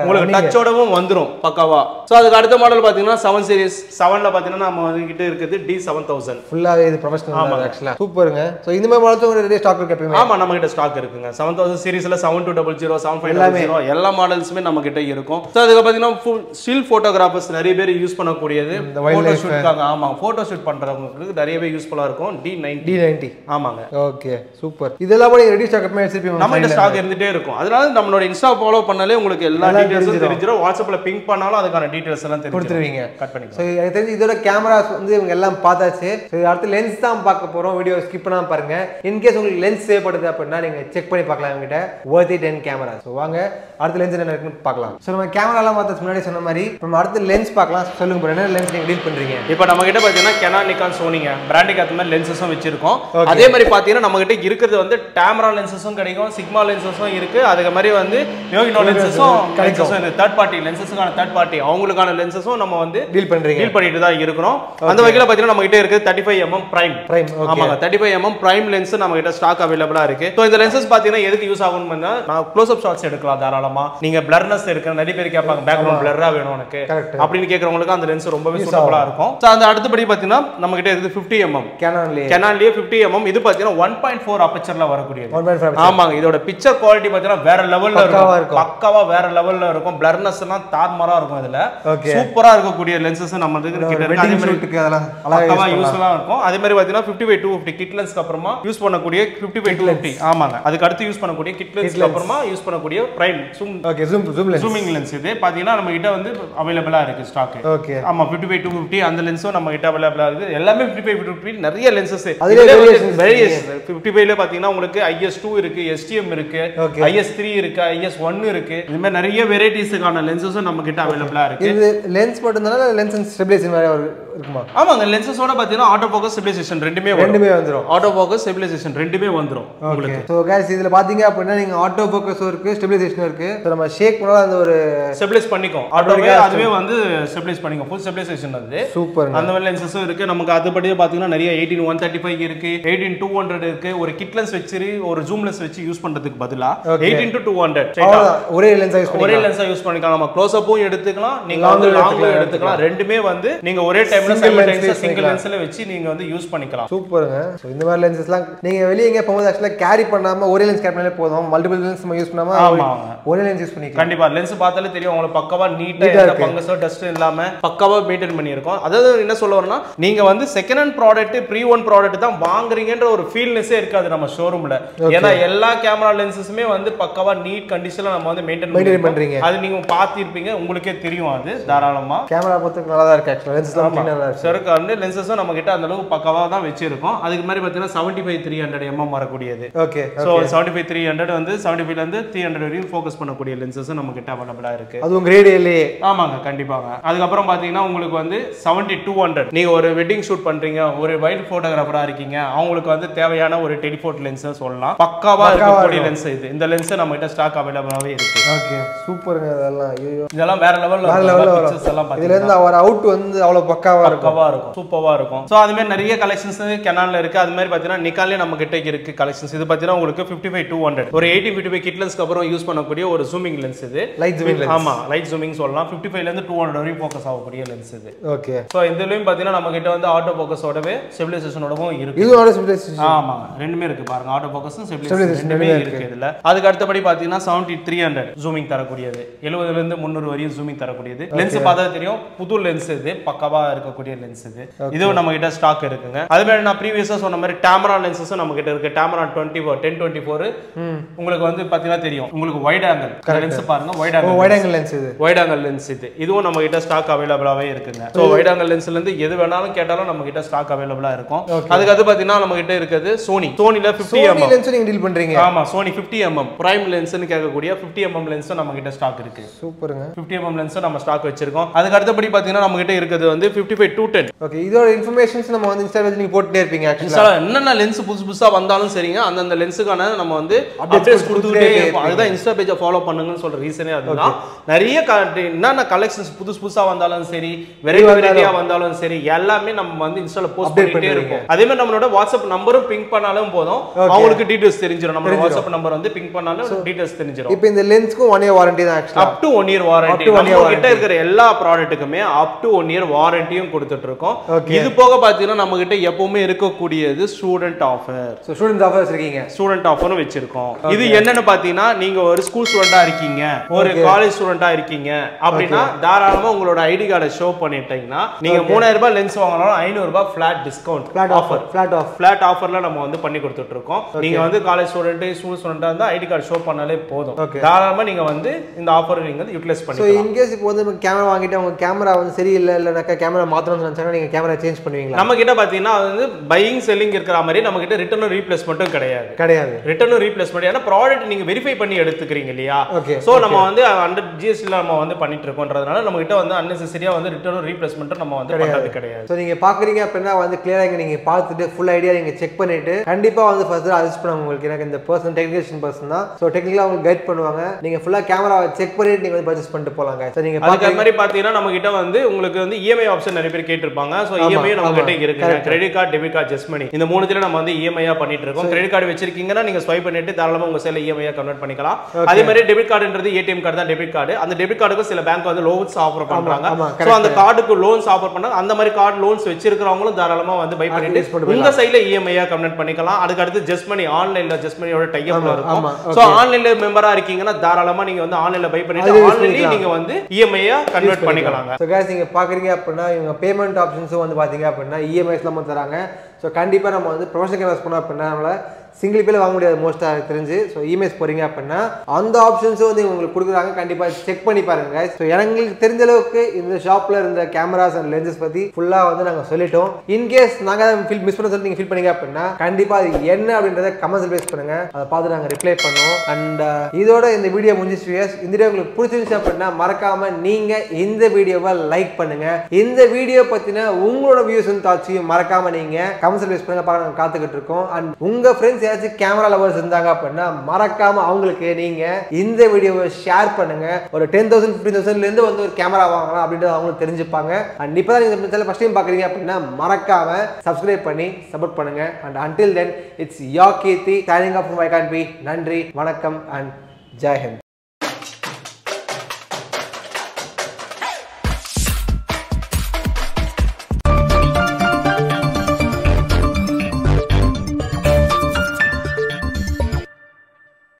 உங்களுக்கு டச்சோடவும் வந்துரும் பக்காவா. சோ அதுக்கு அடுத்த மாடல் பாத்தீங்கன்னா 7 சீரிஸ் 7ல பாத்தீங்கன்னா நம்ம கிட்ட இருக்குது D7000 ஃபுல்லாவே இது ப்ரொபஷனல் மாடல் एक्चुअली சூப்பர்ங்க. சோ இந்த மாதிரி மாடல்ஸ் ஸ்டாக் இருக்குங்க. ஆமா நம்ம கிட்ட ஸ்டாக் இருக்குங்க. 7000 சீரிஸ்ல 7200 7500 எல்லா மாடல்ஸ்மே நம்ம கிட்ட இருக்கும். சோ அதுக்கு பாத்தீங்கன்னா ஃபுல் ஸ்டில் போட்டோகிராஃபர்ஸ் நிறைய பேர் யூஸ் பண்ண கூடியது போட்டோ ஷூட்காங்க. ஆமா போட்டோ ஷூட் பண்றவங்களுக்கு நிறையவே யூஸ்புல்லா இருக்கும் D90. ஆமாங்க. Okay super. இதெல்லாம் கூட ரெடி ஸ்டாக் எப்பமே வச்சிருப்பீங்க. நம்ம கிட்ட ஸ்டாக் இருந்துட்டே இருக்கும். அதனால நம்மளோட இன்ஸ்டா ஃபாலோ பண்ணாலே உங்களுக்கு எல்லா டீடைல்ஸும் தெரிஞ்சிரும். வாட்ஸ்அப்ல பிங் பண்ணாலும் அதுக்கான டீடைல்ஸ் எல்லாம் தெரிஞ்சிருவீங்க. கட் பண்ணிக்கலாம். சோ எனக்கு தெரிஞ்சு இதோட கேமராஸ் வந்து இவங்க எல்லாம் பார்த்தாச்சு. சோ அடுத்து லென்ஸ் தான் பார்க்க போறோம். வீடியோ ஸ்கிப் பண்ணாம பாருங்க. இன் கேஸ் உங்களுக்கு லென்ஸ் தேவைப்படுது அப்படின்னா நீங்க செக் பண்ணி பார்க்கலாம் இவங்ககிட்ட Worthy Ten கேமரா. சோ வாங்க அடுத்த லென்ஸ் என்ன இருக்குன்னு பார்க்கலாம். சோ நம்ம கேமராலாம் பார்த்தது முன்னாடி சொன்ன மாதிரி நம்ம அடுத்த லென்ஸ் பார்க்கலாம். சொல்லுங்க bro என்ன லென்ஸ் நீங்க டீல் பண்றீங்க? இப்போ நம்ம கிட்ட பாத்தீங்கன்னா Canon Nikon Sonyங்க பிராண்டுக்கு ஏத்த மாதிரி லென்ஸஸும் வச்சிருக்கோம். அதே மாதிரி பாத்தீங்கன்னா நம்ம கிட்ட இருக்குது வந்து டாமரா லென்ஸஸும் கிடைக்கும் Sigma லென்ஸஸும் இருக்கு. அதுக்கு மாதிரி வந்து Nikon லென்ஸஸும் கிடைக்கும். இந்த थर्ड பார்ட்டி லென்ஸஸுக்கான थर्ड பார்ட்டி அவங்களுக்கான லென்ஸஸும் நம்ம வந்து டீல் பண்ணிட்டு தான் இருக்கோம். அந்த வகையில பாத்தீங்கன்னா நம்ம கிட்ட இருக்கு 35mm prime. ஆமாங்க 35mm prime lens நம்ம கிட்ட ஸ்டாக் அவேலபிளா இருக்கு. சோ இந்த lenses பாத்தீங்கன்னா எதுக்கு யூஸ் ஆகும்னா நான் க்ளோஸ் அப் ஷாட்ஸ் எடுக்கலாம் தாராளமா. நீங்க blurrness இருக்கு நிறைய பேர் கேட்பாங்க பேக்ரவுண்ட் blurrா வேணும் எனக்கு அப்படினு கேக்குறவங்களுக்கு அந்த lens ரொம்பவே சூட்டபிளா இருக்கும். சோ அந்த அடுத்தபடி பாத்தீங்கன்னா நம்ம கிட்ட இருக்குது 50mm Canonலயே 50mm இது பாத்தீங்கன்னா 1.4 அபெர்ச்சர்ல வரக்கூடியது. ஆமாங்க இதோட பிக்சர் குவாலிட்டி பாத்தீங்கன்னா வேற லெவல்ல இருக்கும். பக்காவா வேற லெவல்ல இருக்கும். blurrnessலாம் தார்மாரா இருக்கும். இதுல சூப்பரா இருக்க கூடிய lenses நம்ம கிட்ட இருக்கு. அதே மாதிரி அதெல்லாம் பக்காவா யூஸ்ஃபுல்லா இருக்கும். அதே மாதிரி பாத்தீங்கன்னா 50x250 kit lens அப்புறமா யூஸ் பண்ணக்கூடிய 50x250 ஆமாங்க அதுக்கு அடுத்து யூஸ் பண்ணக்கூடிய kit lens அப்புறமா யூஸ் பண்ணக்கூடிய prime zoom okay zooming lens இது பாத்தீங்கன்னா நம்ம கிட்ட வந்து அவேலபிளா இருக்கு ஸ்டாக். ஓகே ஆமா 50x250 அந்த லென்ஸும் நம்ம கிட்ட அவேலபிளா இருக்கு. எல்லாமே 50x250 நிறைய lenses அதுல வேரியேஷன் 50x ல பாத்தீங்கன்னா உங்களுக்கு IS2 இருக்கு STM இருக்கு IS3 இருக்கு IS1 இருக்கு. இந்த மாதிரி நிறைய வெரைட்டிஸ்கான lenses நம்ம கிட்ட அவேலபிளா இருக்கு. இது lens மட்டும்தானா lens ஸ்டெபிலைசேஷன் வேற இருக்குமா? ஆமாங்க லென்ஸஸோட பாத்தீங்கன்னா ஆட்டோ ஃபோகஸ் ஸ்டெபிலைசேஷன் ரெண்டுமே வந்துரும். ஆட்டோ ஃபோகஸ் ஸ்டெபிலைசேஷன் ரெண்டுமே வந்துரும் உங்களுக்கு. சோ गाइस இதுல பாத்தீங்க அப்படினா நீங்க ஆட்டோ ஃபோகஸ் இருக்கு ஸ்டெபிலைசேஷன் இருக்கு. சோ நம்ம ஷேக் பண்ணா அந்த ஒரு ஸ்டெபிலைஸ் பண்ணிக்கும். ஆட்டோவே அதுவே வந்து ஸ்டெபிலைஸ் பண்ணிக்கும். ஃபுல் ஸ்டெபிலைசேஷன் அது சூப்பர். அந்த மாதிரி லென்ஸஸும் இருக்கு. நமக்கு அதுபடியே பாத்தீங்கன்னா நிறைய 18135 இருக்கு 18200 இருக்கு. ஒரு கிட் லென்ஸ் வெச்சு ஒரு ஜூம் லென்ஸ் வெச்சு யூஸ் பண்றதுக்கு பதிலா 18200 ஒரே லென்ஸா யூஸ் பண்ணிக்கலாம். நம்ம க்ளோஸ் அப்பும் எடுத்துக்கலாம் நீங்க வந்து லாங்கும் எடுத்துக்கலாம். ரெண்டுமே வந்து நீங்க ஒரே டைம்ல சிங்கிள் லென்ஸ்ல வெச்சு நீங்க வந்து யூஸ் பண்ணிக்கலாம். சூப்பர்ங்க. சோ இந்த மாதிரி லென்ஸஸ்லாம் நீங்க carry lens multiple lenses use lens use lens பாத்தாலே தெரியும் உங்களுக்கு பக்கவா நீட்டா எந்த பங்கஸோ டஸ்ட் இல்லாம பக்கவா மெயின்டெய்ன் பண்ணி இருக்கோம் அதாவது என்ன சொல்லுவறேன்னா நீங்க வந்து second hand product pre own product தான் வாங்குறீங்கன்ற ஒரு ஃபீல்னஸே இருக்காது நம்ம ஷோரூம்ல ஏனா எல்லா கேமரா லென்சஸ்மே வந்து பக்கவா நீட் கண்டிஷன்ல நம்ம வந்து மெயின்டெய்ன் பண்றீங்க அது நீங்க பாத்து இருப்பீங்க உங்களுக்கே தெரியும் அது தாராளமா கேமரா பொறுத்து நல்லா தான் இருக்கு एक्चुअली லென்சஸ் தான் நல்லா இருக்கு சர்க்கு அந்த லென்சஸும் நம்ம கிட்ட அந்த அளவுக்கு பக்கவா தான் வெச்சிருக்கோம் அதுக்கு மாதிரி பார்த்தீங்கன்னா 75-300 mm வர கூடியது ஓகே சோ 75-300 வந்து 75 ல இருந்து 300 வரைக்கும் ஃபோகஸ் பண்ண கூடிய லென்சஸ் நமக்கு கிட்ட அவைலபிளா இருக்கு அதுவும் கிரேட் A லே ஆமாங்க கண்டிப்பாங்க அதுக்கு அப்புறம் பாத்தீங்கன்னா உங்களுக்கு வந்து 7200 நீங்க ஒரு வெட்டிங் ஷூட் பண்றீங்க ஒரு வைல்ட் போட்டோகிராஃபரா இருக்கீங்க அவங்களுக்கு வந்து தேவையான ஒரு டெலிஃபோட் லென்ஸ் சொல்லலாம் பக்காவா இருக்கக்கூடிய லென்ஸ் இது இந்த லென்ஸ் நம்மகிட்ட ஸ்டாக் அவைலபிளாவே இருக்கு ஓகே சூப்பர்ங்க இதெல்லாம் ஐயோ இதெல்லாம் வேற லெவல்ல பிக்சர்ஸ் எல்லாம் பாத்தீங்க இதுல இருந்து அவர் அவுட் வந்து அவ்வளவு பக்காவா இருக்கும் சூப்பர்வா இருக்கும் சோ அதுமே நிறைய கலெக்ஷன்ஸ் Canonல இருக்கு அது மாதிரி பாத்தீங்கன்னா Nikonல நம்ம கிட்ட இருக்கு கலெக்ஷன்ஸ் இது பாத்தீங்கன்னா உங்களுக்கு 55-200 ஒரு 80-55 கிட் லென்ஸ்க்கு அப்புறம் யூஸ் பண்ணக்கூடிய ஒரு ஜூமிங் லென்ஸ் இது லைட் ஜூமிங் லென்ஸ் ஆமா லைட் ஜூமிங் சொல்லலாம் 55 ல இருந்து 200 வரை ஃபோகஸ் ஆகக்கூடிய லென்ஸ் இது ஓகே சோ இதுலயும் பாத்தீனா நமக்கிட்ட வந்து ஆட்டோ ஃபோகஸோடவே ஸ்டெபிலைசேஷனோடவும் இருக்கு இது ஆட்டோ ஸ்டெபிலைசேஷன் ஆமா ரெண்டுமே இருக்கு பாருங்க ஆட்டோ ஃபோகஸும் ஸ்டெபிலைசேஷன் ரெண்டுமே இருக்கு இதுல அதுக்கு அடுத்தபடி பாத்தீனா 70-300 ஜூமிங் தரக்கூடியது 70 ல இருந்து 300 வரை ஜூமிங் தரக்கூடியது லென்ஸ் பார்த்தா தெரியும் புது லென்ஸ் இது பக்கவா இருக்கக்கூடிய லென்ஸ் இது இதுவும் நமக்கிட்ட ஸ்டாக் இருக்குங்க அதுவே நான் பிரீவியஸா சொன்ன மாதிரி டாமரா லென்சஸும் நமக்கிட்ட இருக்கு டாமரா 10-24 உங்களுக்கு வந்து பாத்தீனா தெரியும் உங்களுக்கு வைட் ஆங்கிள் லென்ஸ் பாருங்க வைட் ஆங்கிள் லென்ஸ் இது வைட் ஆங்கிள் லென்ஸ் இது இதுவும் நம்ம கிட்ட ஸ்டாக் அவேலபிளாவே இருக்குங்க சோ வைட் ஆங்கிள் லென்ஸ்ல இருந்து எது வேணாலும் கேட்டாலும் நம்ம கிட்ட ஸ்டாக் அவேலபிளா இருக்கும் அதுக்கு அது பாத்தீனா நம்ம கிட்ட இருக்குது சோனில 50mm லென்ஸ் நீங்க டீல் பண்றீங்க ஆமா சோனி 50mm பிரைம் லென்ஸ்னு கேட்கக்கூடிய 50mm லென்ஸ் நம்ம கிட்ட ஸ்டாக் இருக்கு சூப்பர்ங்க 50mm லென்ஸ் நம்ம ஸ்டாக் வச்சிருக்கோம் அதுக்கு அடுத்தபடி பாத்தீனா நம்ம கிட்ட இருக்குது வந்து 55-210 ஓகே இதோட இன்ஃபர்மேஷன்ஸ் நம்ம வந்து இன்ஸ்டால நீங்க போட்டுட்டே இருப்பீங்க ஆக்சுவலா என்னென்ன லென்ஸ் புதுசா வந்தாலும் சரிங்க அந்த அந்த லென்ஸ்கான நம்ம வந்து அப்டேட்ஸ் கொடுத்துட்டே இருப்போம் அதுதான் இன்ஸ்டா பேஜை ஃபாலோ பண்ணுங்கன்னு சொல்ற ரீசனே அதுதான் நிறைய என்னென்ன கலெக்ஷன்ஸ் புதுசா வந்தாலும் சரி வெரைட்டி வெரைட்டியா வந்தாலும் சரி எல்லாமே நம்ம வந்து இன்ஸ்டால போஸ்ட் பண்ணிட்டே இருக்கோம் அதே மாதிரி நம்மளோட வாட்ஸ்அப் நம்பரும் பிங் பண்ணாலும் போதும் அவங்களுக்கு டீடைல்ஸ் தெரிஞ்சிரும் நம்ம வாட்ஸ்அப் நம்பர் வந்து பிங் பண்ணாலும் டீடைல்ஸ் தெரிஞ்சிரும் இப்போ இந்த லென்ஸ்க்கு 1 இயர் வாரண்டி தான் actually up to 1 year warranty நம்ம கிட்ட இருக்கிற எல்லா ப்ராடக்ட்டுக்குமே அப் டு 1 இயர் வாரண்டியும் கொடுத்துட்டு இருக்கோம் இது போக பாத்தீங்கன்னா நம்ம கிட்ட எப்பவுமே இருக்க கூடியது student offer so student offer வச்சிருக்கீங்க ஸ்டூடண்ட் ஆஃபரும் வச்சிருக்கோம் இது என்னன்னு பாத்தீங்கன்னா நீங்க ஒரு ஸ்கூல் ஸ்டூடண்டா இருக்கீங்க ஒரு காலேஜ் ஸ்டூடண்டா இருக்கீங்க அப்படினா தாராளமா உங்களோட ஐடி கார்டை ஷோ பண்ணிட்டீங்கன்னா நீங்க 3000 ரூபாய் லென்ஸ் வாங்குனாலும் 500 ரூபாய் ஃபிளாட் டிஸ்கவுண்ட் ஃபிளாட் ஆஃபர்ல நம்ம வந்து பண்ணி கொடுத்துட்டு இருக்கோம் நீங்க வந்து காலேஜ் ஸ்டூடண்ட் ஸ்கூல் ஸ்டூடண்டா இருந்தா ஐடி கார்டு ஷோ பண்ணாலே போதும் தாராளமா நீங்க வந்து இந்த ஆஃபரை நீங்க யூட்டிலைஸ் பண்ணிக்கலாம் சோ இன் கேஸ் இப்போ வந்து கேமரா வாங்கிட்டு உங்க கேமரா வந்து சரியில்லை இல்லனா கேமரா மாத்தணும்னு நினைச்சா நீங்க கேமரா சேஞ்ச் பண்ணுவீங்களா நம்ம கிட்ட பாத்தீங்கன்னா வந்து பையிங் செல்லிங் இருக்கற மாதிரி நம்ம கிட்ட ரிட்டர்ன் ரீப்ளேஸ்மென்ட்டும் கிடையாது ரிட்டர்ன் ரீப்ளேஸ்மென்ட் ஏன்னா ப்ராடக்ட் நீங்க வெரிஃபை பண்ணி எடுத்துக்கிறீங்க இல்லையா சோ நம்ம வந்து அண்டர் ஜிஎஸ்டி நம்ம வந்து பண்ணிட்டு இருக்கோம்ன்றதனால நம்ம கிட்ட வந்து அன்நெசஸரியா வந்து ரிட்டர்ன் ரீப்ளேஸ்மென்ட் நம்ம வந்து பண்றது கிடையாது சோ நீங்க பாக்குறீங்க அப்படினா வந்து கிளியரா நீங்க பார்த்துட்டு ஃபுல் ஐடியா நீங்க செக் பண்ணிட்டு கண்டிப்பா வந்து ஃபர்ஸ்ட் அட்ஜஸ்ட் பண்ணுங்க உங்களுக்கு எனக்கு இந்த पर्सन டெக்னிஷியன் पर्सन தான் சோ டெக்னிக்கலா உங்களுக்கு கைட் பண்ணுவாங்க நீங்க ஃபுல்லா கேமரா செக் பண்ணிட்டு நீங்க வந்து பர்சேஸ் பண்ணிட்டு போலாம் गाइस சோ நீங்க பாக்குற மாதிரி பாத்தீங்கன்னா நம்ம கிட்ட வந்து உங்களுக்கு வந்து EMI ஆப்ஷன் நிறைய பேர் கேட்டிருப்பாங்க சோ EMI நம்ம கிட்ட இருக்கு credit card debit card just money இந்த மூணுத்துல நம்ம வந்து EMI ஆ பண்ணிட்டு இருக்கோம் கிரெடிட் கார்டு வச்சிருக்கீங்கன்னா நீங்க ஸ்வைப் பண்ணிட்டு தாராளமா உங்க செல்ல EMI ஆ கன்வெர்ட் பண்ணிக்கலாம் அதே மாதிரி டெபிட் கார்டுன்றது ATM கார்டு தான் டெபிட் கார்டு அந்த டெபிட் கார்டுக்கு சில பேங்க் வந்து லோன்ஸ் ஆஃபர் பண்றாங்க சோ அந்த கார்டுக்கு லோன்ஸ் ஆஃபர் பண்றாங்க அந்த மாதிரி கார்டு லோன்ஸ் வச்சிருக்கறவங்களும் தாராளமா வந்து பை பண்ணிட்டு உங்க சைடுல EMI ஆ கன்வெர்ட் பண்ணிக்கலாம் அதுக்கு அடுத்து ஜஸ்ட் மணி ஆன்லைன்ல ஜஸ்ட் மணியோட டை அப்ல இருக்கும் சோ ஆன்லைன்ல மெம்பரா இருக்கீங்கன்னா தாராளமா நீங்க வந்து ஆன்லைன்ல பை பண்ணிட்டு ஆன்லைன்ல நீங்க வந்து EMI ஆ கன்வெர்ட் பண்ணிக்கலாம் சோ गाइस நீங்க பாக்குறீங்க அப்படினா இவங்க பேமெண்ட் ஆப்ஷன்ஸ் வந்து பாத்தீங்க அப்படினா EMI ல மட்டும் தராங்க சோ கண்டிப்பா நம்ம வந்து ப்ரொஃபஷனல் கேமராஸ் பண்ண அப்படினால சிங்கிள் பேல வாங்க முடியாது மோஸ்டா தெரிஞ்சு சோ இமெயில்ஸ் போறீங்க அப்படின்னா அந்த ஆப்ஷன்ஸும் வந்து உங்களுக்கு கொடுக்குறாங்க கண்டிப்பா செக் பண்ணி பாருங்க சோ எனக்கு தெரிஞ்ச அளவுக்கு இந்த ஷாப்ல இருந்த கேமராஸ் அண்ட் லென்சஸ் பத்தி ஃபுல்லா வந்து நாங்க சொல்லிட்டோம் இன்கேஸ் நாங்க மிஸ் பண்ண சொல்லி நீங்க ஃபீல் பண்ணீங்க அப்படின்னா கண்டிப்பா அது என்ன அப்படின்றத கமெண்ட்ஸ் பேஸ் பண்ணுங்க அதை பார்த்து நாங்க ரிப்ளை பண்ணுவோம் அண்ட் இதோட இந்த வீடியோ முடிஞ்சிச்சு இந்த வீடியோ உங்களுக்கு பிடிச்சிருந்துச்சு அப்படின்னா மறக்காம நீங்க இந்த வீடியோவை லைக் பண்ணுங்க இந்த வீடியோ பத்தின உங்களோட வியூஸ் அண்ட் தாட்ஸையும் மறக்காம நீங்க கமெண்ட்ஸ் பேஸ் பண்ணுங்க பார்க்க நாங்க காத்துக்கிட்டு இருக்கோம் அண்ட் உங்க ஃப்ரெண்ட்ஸ் கேமரா லவர்ஸ் இருந்தாங்க அப்படின்னா மறக்காம அவங்களுக்கு நீங்க இந்த வீடியோவை ஷேர் பண்ணுங்க ஒரு 10,000-15,000 இருந்து வந்து ஒரு கேமரா வாங்கலாம் அப்படின்றது அவங்களுக்கு தெரிஞ்சுப்பாங்க அண்ட் இப்பதான் நீங்க ஃபர்ஸ்ட் டைம் பாக்குறீங்க அப்படின்னா மறக்காம சப்ஸ்கிரைப் பண்ணி சப்போர்ட் பண்ணுங்க and until then it's your Keerthi signing off from Why Can't We நன்றி வணக்கம் அண்ட் ஜெய் ஹிந்த்